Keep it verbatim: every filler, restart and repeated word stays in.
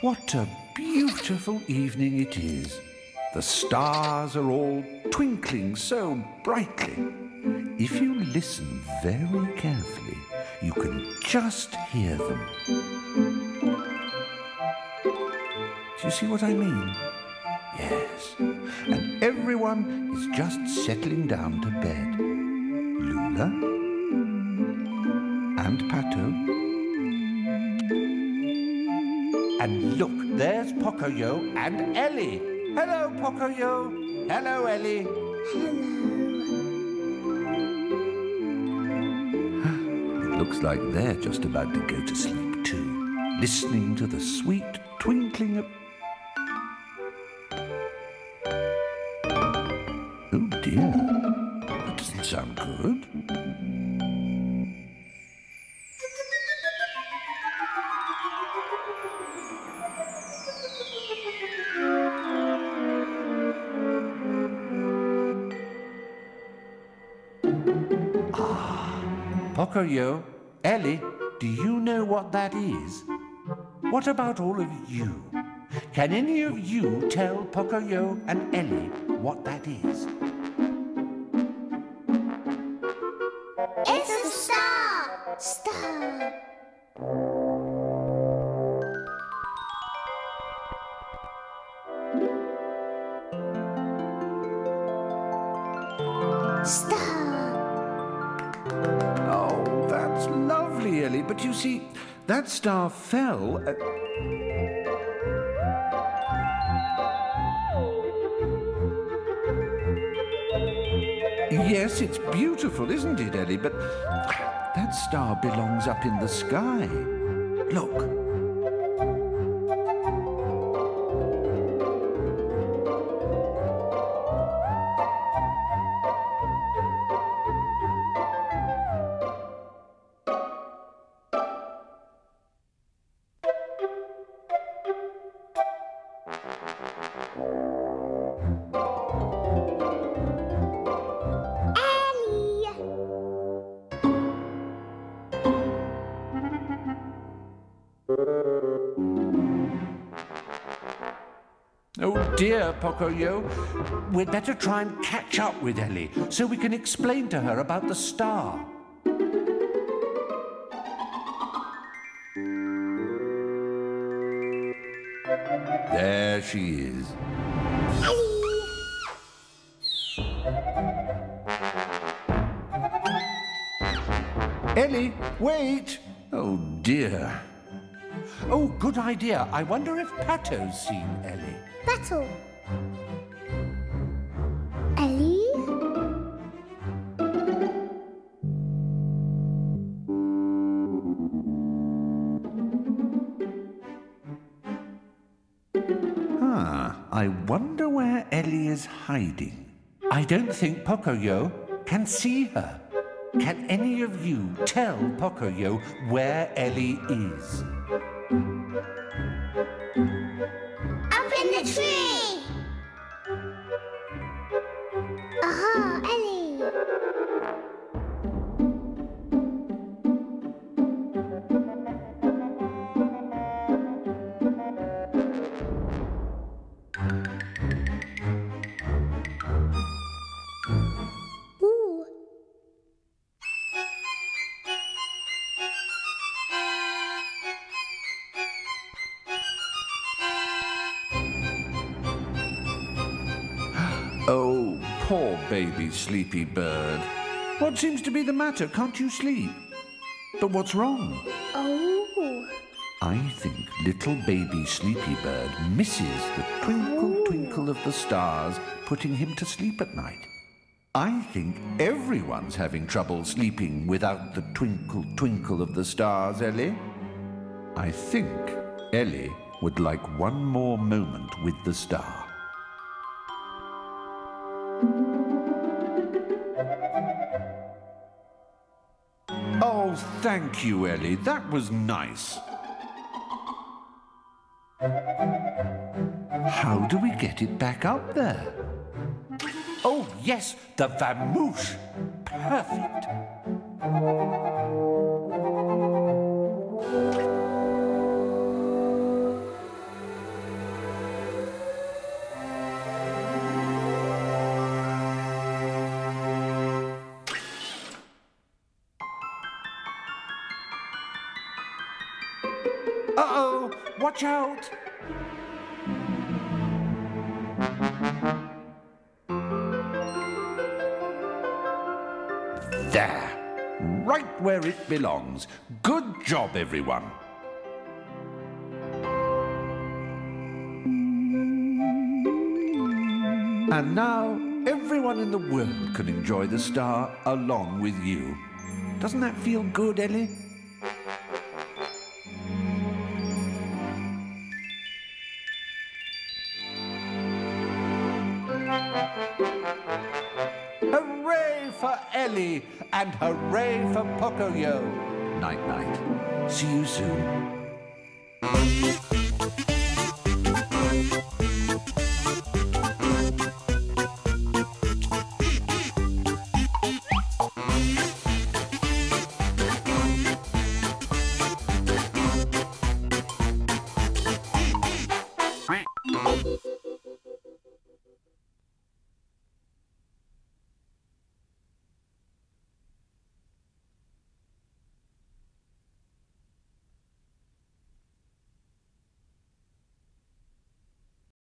What a beautiful evening it is. The stars are all twinkling so brightly. If you listen very carefully, you can just hear them. Do you see what I mean? Yes. And everyone is just settling down to bed. Loula and Pato. And look, there's Pocoyo and Elly. Hello, Pocoyo. Hello, Elly. Hello. It looks like they're just about to go to sleep too, listening to the sweet twinkling of... Oh, dear. That doesn't sound good. Pocoyo, Elly, do you know what that is? What about all of you? Can any of you tell Pocoyo and Elly what that is? It's a star! Star! But you see, that star fell at... Yes, it's beautiful, isn't it, Elly? But that star belongs up in the sky. Look. Dear Pocoyo, we'd better try and catch up with Elly so we can explain to her about the star. There she is. Elly, wait! Oh dear. Oh, good idea. I wonder if Pato's seen Elly. Pato. Elly? Ah, I wonder where Elly is hiding. I don't think Pocoyo can see her. Can any of you tell Pocoyo where Elly is? Up in the tree! Aha, Elly! Oh, poor baby sleepy bird. What seems to be the matter? Can't you sleep? But what's wrong? Oh. I think little baby Sleepy Bird misses the twinkle twinkle of the stars putting him to sleep at night. I think everyone's having trouble sleeping without the twinkle twinkle of the stars, Elly. I think Elly would like one more moment with the star. Oh, thank you, Elly. That was nice. How do we get it back up there? Oh, yes, the Vamoosh. Perfect. Uh-oh, watch out. There, right where it belongs. Good job, everyone. And now everyone in the world can enjoy the star along with you. Doesn't that feel good, Elly? Hooray for Elly and hooray for Pocoyo. Night, night. See you soon.